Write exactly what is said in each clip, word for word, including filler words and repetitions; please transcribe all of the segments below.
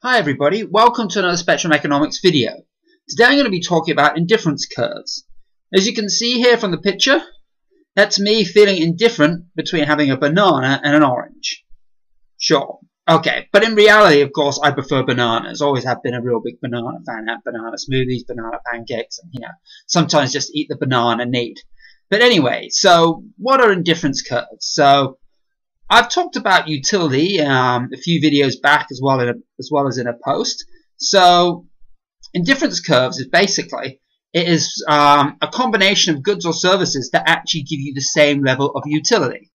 Hi everybody, welcome to another Spectrum Economics video. Today I'm going to be talking about indifference curves. As you can see here from the picture, that's me feeling indifferent between having a banana and an orange. Sure, okay, but in reality, of course, I prefer bananas. Always have been a real big banana fan. Have banana smoothies, banana pancakes, and you know, sometimes just eat the banana neat. But anyway, so what are indifference curves? So I've talked about utility um, a few videos back, as well in a, as well as in a post. So, indifference curves is basically it is um, a combination of goods or services that actually give you the same level of utility.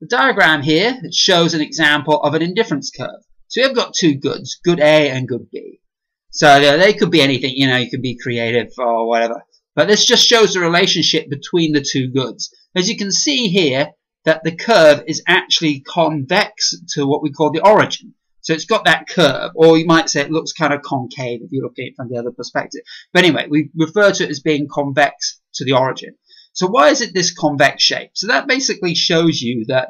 The diagram here it shows an example of an indifference curve. So we've got two goods, good A and good B. So they could be anything, you know, you can be creative or whatever. But this just shows the relationship between the two goods. As you can see here, that the curve is actually convex to what we call the origin. So it's got that curve, or you might say it looks kind of concave if you look at it from the other perspective. But anyway, we refer to it as being convex to the origin. So why is it this convex shape? So that basically shows you that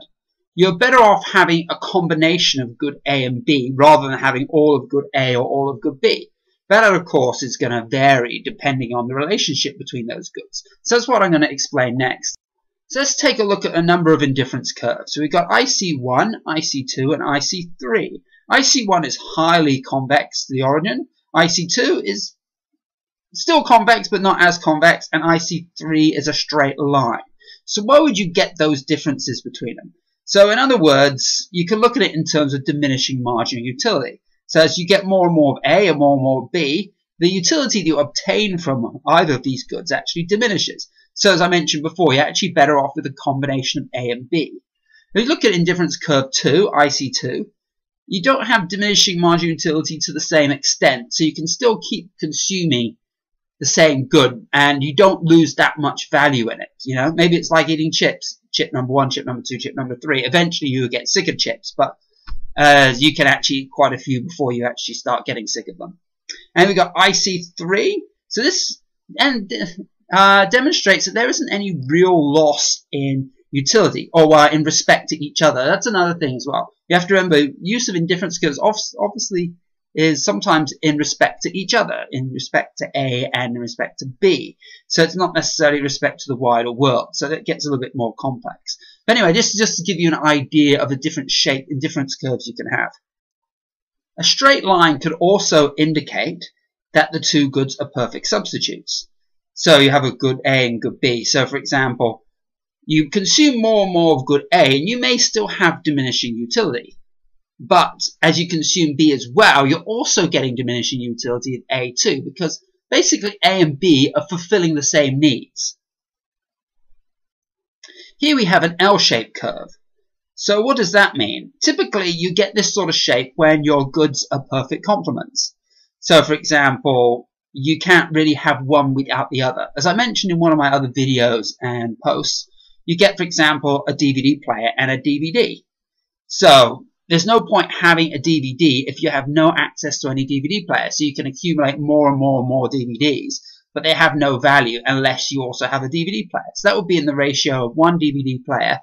you're better off having a combination of good A and B rather than having all of good A or all of good B. That, of course, is going to vary depending on the relationship between those goods. So that's what I'm going to explain next. So let's take a look at a number of indifference curves. So we've got I C one, I C two, and I C three. I C one is highly convex to the origin. I C two is still convex, but not as convex. And I C three is a straight line. So where would you get those differences between them? So in other words, you can look at it in terms of diminishing marginal utility. So as you get more and more of A and more and more of B, the utility that you obtain from either of these goods actually diminishes. So as I mentioned before, you're actually better off with a combination of A and B. If you look at indifference curve two, I C two, you don't have diminishing marginal utility to the same extent, so you can still keep consuming the same good, and you don't lose that much value in it. You know, maybe it's like eating chips: chip number one, chip number two, chip number three. Eventually, you get sick of chips, but uh, you can actually eat quite a few before you actually start getting sick of them. And we got I C three. So this and. Uh, demonstrates that there isn't any real loss in utility or uh, in respect to each other. That's another thing as well. You have to remember, use of indifference curves obviously is sometimes in respect to each other, in respect to A and in respect to B. So it's not necessarily respect to the wider world. So that gets a little bit more complex. But anyway, this is just to give you an idea of the different shape indifference curves you can have. A straight line could also indicate that the two goods are perfect substitutes. So you have a good A and good B. So for example, you consume more and more of good A and you may still have diminishing utility. But as you consume B as well, you're also getting diminishing utility of A too, because basically A and B are fulfilling the same needs. Here we have an L-shaped curve. So what does that mean? Typically you get this sort of shape when your goods are perfect complements. So for example, you can't really have one without the other. As I mentioned in one of my other videos and posts, you get, for example, a D V D player and a D V D. So there's no point having a D V D if you have no access to any D V D player. So you can accumulate more and more and more D V Ds, but they have no value unless you also have a D V D player. So that would be in the ratio of one D V D player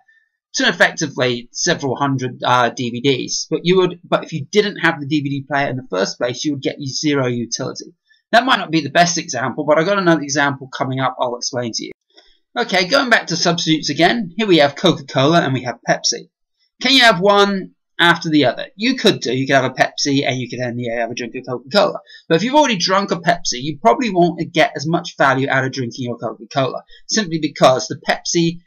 to effectively several hundred uh, D V Ds. But you would, but if you didn't have the D V D player in the first place, you would get zero utility. That might not be the best example, but I've got another example coming up I'll explain to you. Okay, going back to substitutes again, here we have Coca-Cola and we have Pepsi. Can you have one after the other? You could do. You could have a Pepsi and you could then yeah, have a drink of Coca-Cola. But if you've already drunk a Pepsi, you probably won't get as much value out of drinking your Coca-Cola, simply because the Pepsi,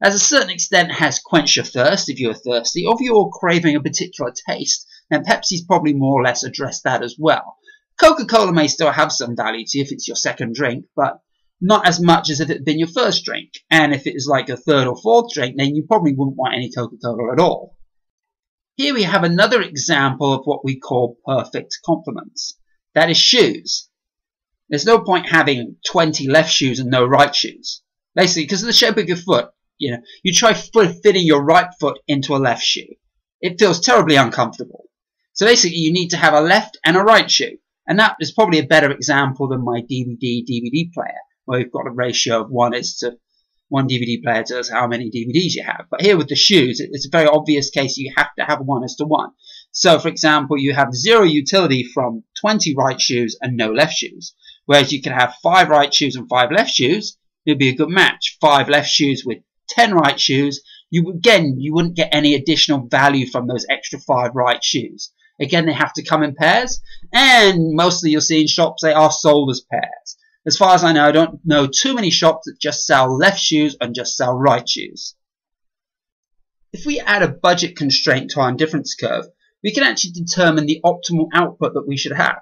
as a certain extent, has quenched your thirst if you're thirsty, or if you're craving a particular taste, then Pepsi's probably more or less addressed that as well. Coca-Cola may still have some value to you if it's your second drink, but not as much as if it had been your first drink. And if it is like your third or fourth drink, then you probably wouldn't want any Coca-Cola at all. Here we have another example of what we call perfect complements. That is shoes. There's no point having twenty left shoes and no right shoes. Basically, because of the shape of your foot, you know, you try fitting your right foot into a left shoe. It feels terribly uncomfortable. So basically, you need to have a left and a right shoe. And that is probably a better example than my D V D D V D player, where you've got a ratio of one is to one D V D player tells how many D V Ds you have. But here with the shoes, it's a very obvious case. You have to have one is to one. So, for example, you have zero utility from twenty right shoes and no left shoes. Whereas you can have five right shoes and five left shoes, it would be a good match. Five left shoes with ten right shoes, you again, you wouldn't get any additional value from those extra five right shoes. Again, they have to come in pairs, and mostly you'll see in shops they are sold as pairs. As far as I know, I don't know too many shops that just sell left shoes and just sell right shoes. If we add a budget constraint to our indifference curve, we can actually determine the optimal output that we should have.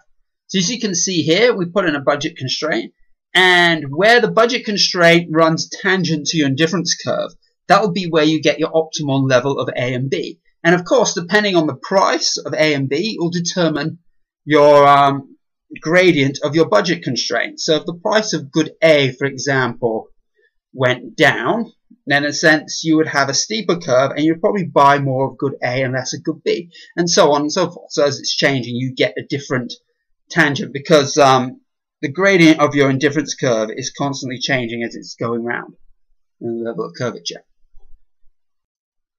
So as you can see here, we put in a budget constraint, and where the budget constraint runs tangent to your indifference curve, that will be where you get your optimal level of A and B. And of course, depending on the price of A and B, it will determine your um, gradient of your budget constraint. So if the price of good A, for example, went down, then in a sense you would have a steeper curve and you'd probably buy more of good A and less of good B, and so on and so forth. So as it's changing, you get a different tangent because um, the gradient of your indifference curve is constantly changing as it's going round in the level of curvature.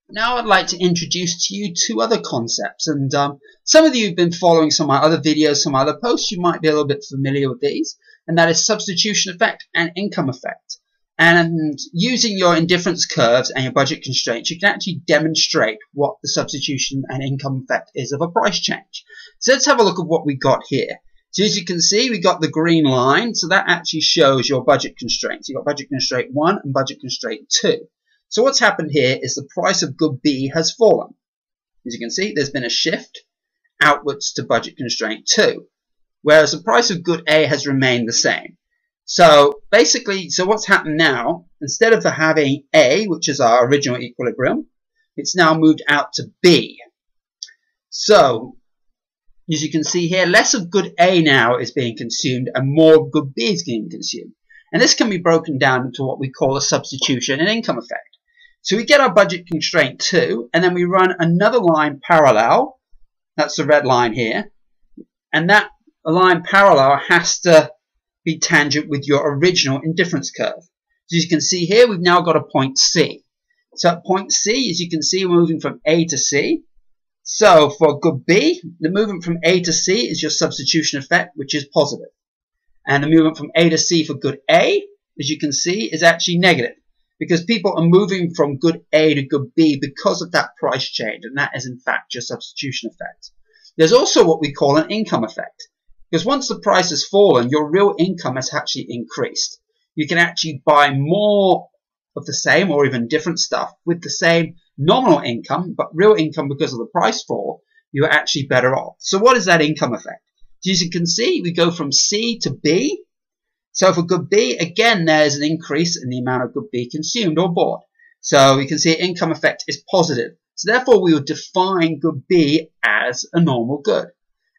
Now I'd like to introduce to you two other concepts, and um, some of you have been following some of my other videos, some other posts, you might be a little bit familiar with these, and that is substitution effect and income effect. And using your indifference curves and your budget constraints, you can actually demonstrate what the substitution and income effect is of a price change. So let's have a look at what we got here. So as you can see, we got the green line, so that actually shows your budget constraints. You've got budget constraint one and budget constraint two. So what's happened here is the price of good B has fallen. As you can see, there's been a shift outwards to budget constraint two, whereas the price of good A has remained the same. So basically, so what's happened now, instead of having A, which is our original equilibrium, it's now moved out to B. So as you can see here, less of good A now is being consumed and more good B is being consumed. And this can be broken down into what we call a substitution and income effect. So we get our budget constraint two, and then we run another line parallel. That's the red line here. And that line parallel has to be tangent with your original indifference curve. So as you can see here, we've now got a point C. So at point C, as you can see, we're moving from A to C. So for good B, the movement from A to C is your substitution effect, which is positive. And the movement from A to C for good A, as you can see, is actually negative, because people are moving from good A to good B because of that price change, and that is in fact your substitution effect. There's also what we call an income effect, because once the price has fallen, your real income has actually increased. You can actually buy more of the same or even different stuff with the same nominal income, but real income, because of the price fall, you're actually better off. So what is that income effect? So as you can see, we go from C to B. So for good B, again, there's an increase in the amount of good B consumed or bought. So we can see income effect is positive. So therefore, we would define good B as a normal good.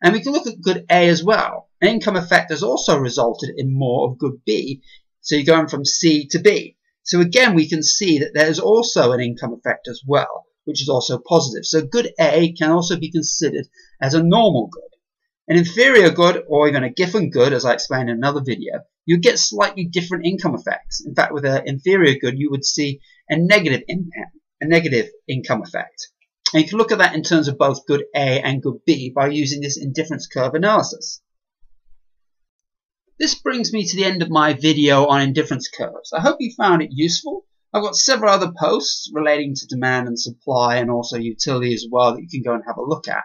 And we can look at good A as well. An income effect has also resulted in more of good B. So you're going from C to B. So again, we can see that there's also an income effect as well, which is also positive. So good A can also be considered as a normal good. An inferior good, or even a Giffen good, as I explained in another video, you get slightly different income effects. In fact, with an inferior good, you would see a negative impact, a negative income effect. And you can look at that in terms of both good A and good B by using this indifference curve analysis. This brings me to the end of my video on indifference curves. I hope you found it useful. I've got several other posts relating to demand and supply and also utility as well that you can go and have a look at.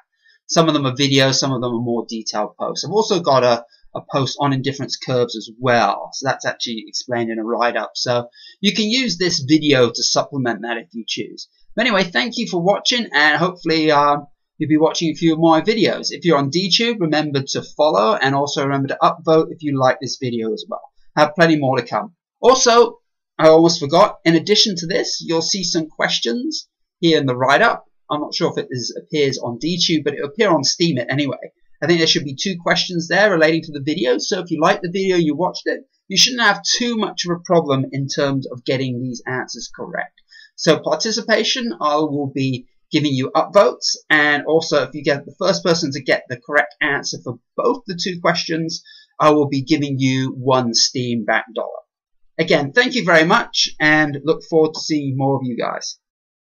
Some of them are videos, some of them are more detailed posts. I've also got a, a post on indifference curves as well. So that's actually explained in a write-up. So you can use this video to supplement that if you choose. But anyway, thank you for watching, and hopefully um, you'll be watching a few of my videos. If you're on DTube, remember to follow, and also remember to upvote if you like this video as well. I have plenty more to come. Also, I almost forgot, in addition to this, you'll see some questions here in the write-up. I'm not sure if it is, appears on DTube, but it will appear on Steemit anyway. I think there should be two questions there relating to the video. So if you liked the video, you watched it, you shouldn't have too much of a problem in terms of getting these answers correct. So participation, I will be giving you upvotes. And also, if you get the first person to get the correct answer for both the two questions, I will be giving you one Steam back dollar. Again, thank you very much, and look forward to seeing more of you guys.